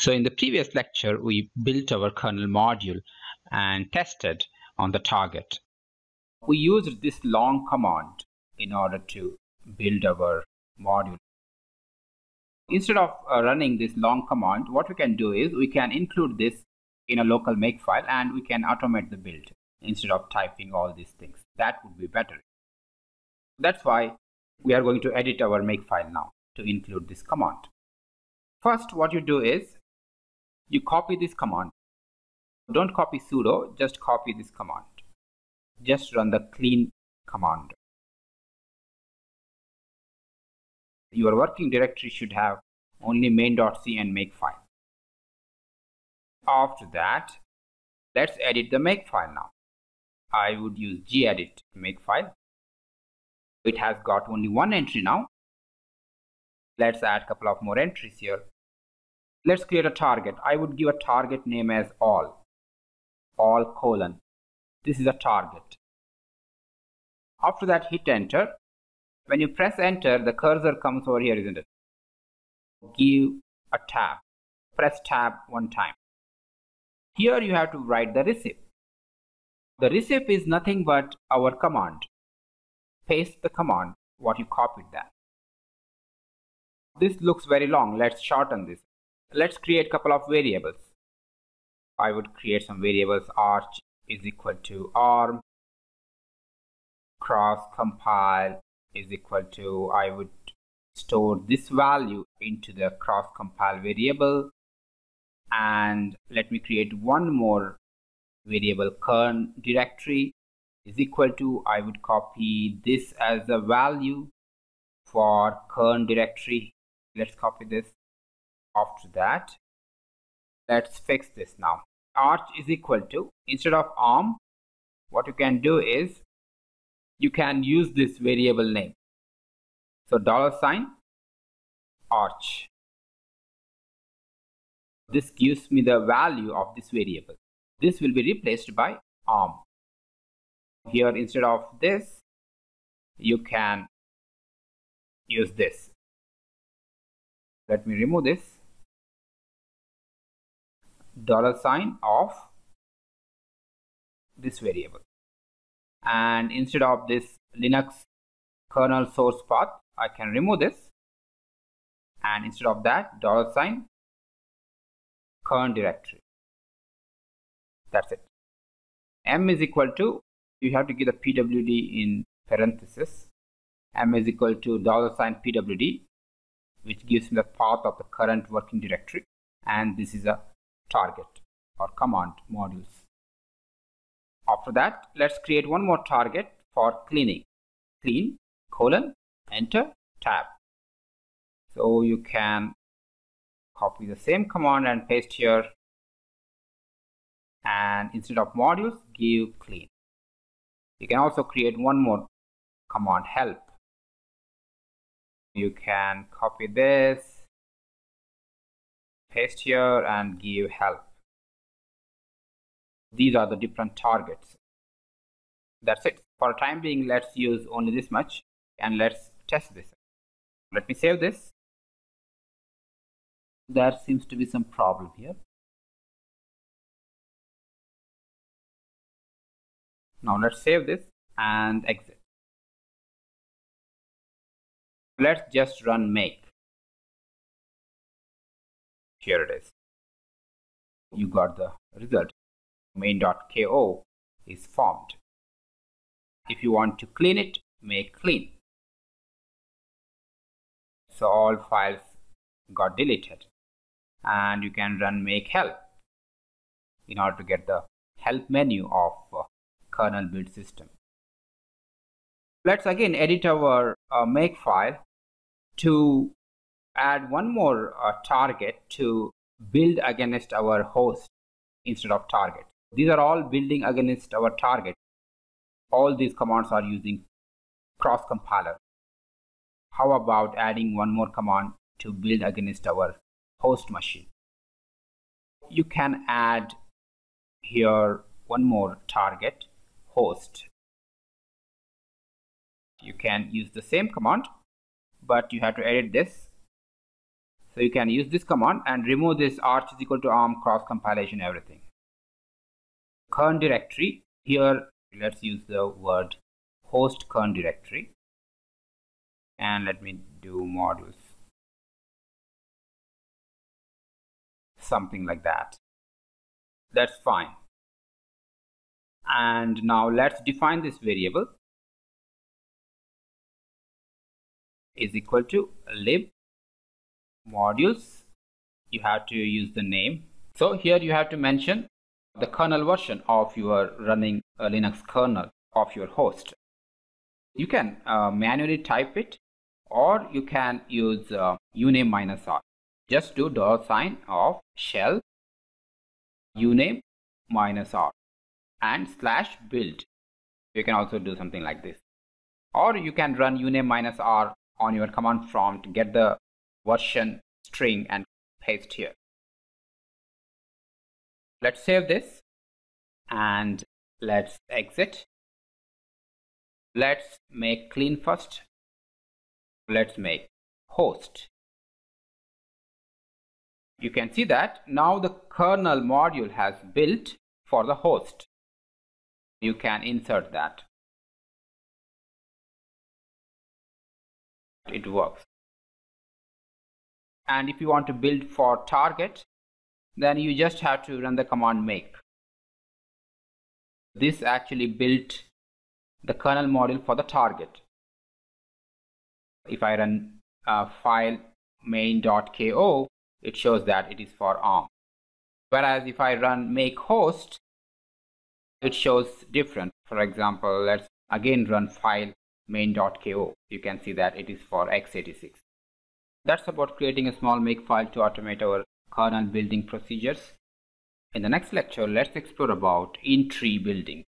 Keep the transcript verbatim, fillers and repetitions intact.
So in the previous lecture, we built our kernel module and tested on the target. We used this long command in order to build our module. Instead of uh, running this long command, what we can do is we can include this in a local Makefile and we can automate the build instead of typing all these things. That would be better. That's why we are going to edit our Makefile now to include this command. First, what you do is you copy this command. Don't copy sudo, just copy this command. Just run the clean command. Your working directory should have only main.c and Makefile. After that, let's edit the Makefile now. I would use gedit Makefile. It has got only one entry now. Let's add a couple of more entries here. Let's create a target. I would give a target name as all. All colon. This is a target. After that, hit enter. When you press enter, the cursor comes over here, isn't it? Give a tab. Press tab one time. Here you have to write the receipt. The receipt is nothing but our command. Paste the command, what you copied that. This looks very long. Let's shorten this. Let's create a couple of variables. I would create some variables. Arch is equal to arm. Cross compile is equal to, I would store this value into the cross compile variable, and let me create one more variable, kern directory is equal to, I would copy this as a value for kern directory. Let's copy this. After that, let's fix this now. Arch is equal to, instead of arm, what you can do is you can use this variable name. So dollar sign arch. This gives me the value of this variable. This will be replaced by arm. Here, instead of this, you can use this. Let me remove this. Dollar sign of this variable. And instead of this Linux kernel source path, I can remove this. And instead of that, dollar sign kern directory. That's it. M is equal to, you have to give the pwd in parenthesis. M is equal to dollar sign pwd, which gives me the path of the current working directory. And this is a target or command modules. After that, let's create one more target for cleaning. Clean, colon, enter, tab. So you can copy the same command and paste here. And instead of modules, give clean. You can also create one more command, help. You can copy this, paste here and give help. These are the different targets. That's it. For the time being, let's use only this much and let's test this. Let me save this. There seems to be some problem here. Now let's save this and exit. Let's just run make. Here it is. You got the result. main.ko is formed. If you want to clean it, make clean. So all files got deleted. And you can run make help in order to get the help menu of uh, kernel build system. Let's again edit our uh, Makefile to add one more uh, target to build against our host instead of target. These are all building against our target. All these commands are using cross compiler. How about adding one more command to build against our host machine? You can add here one more target, host. You can use the same command, but you have to edit this So you can use this command and remove this arch is equal to arm cross compilation everything. Kern directory, here let's use the word host kern directory, and let me do modules, something like that. That's fine. And now let's define this variable is equal to lib modules. You have to use the name. So here you have to mention the kernel version of your running a Linux kernel of your host. You can uh, manually type it, or you can use uh, uname minus r. Just do dollar sign of shell uname minus r and slash build. You can also do something like this, or you can run uname minus r on your command prompt, get the version string and paste here. Let's save this and let's exit. Let's make clean first. Let's make host. You can see that now the kernel module has built for the host. You can insert that. It works. And if you want to build for target, then you just have to run the command make. This actually built the kernel module for the target. If I run uh, file main dot ko, it shows that it is for arm. Whereas if I run make host, it shows different. For example, let's again run file main dot ko. You can see that it is for x eighty-six. That's about creating a small Makefile to automate our kernel building procedures. In the next lecture, let's explore about in tree building.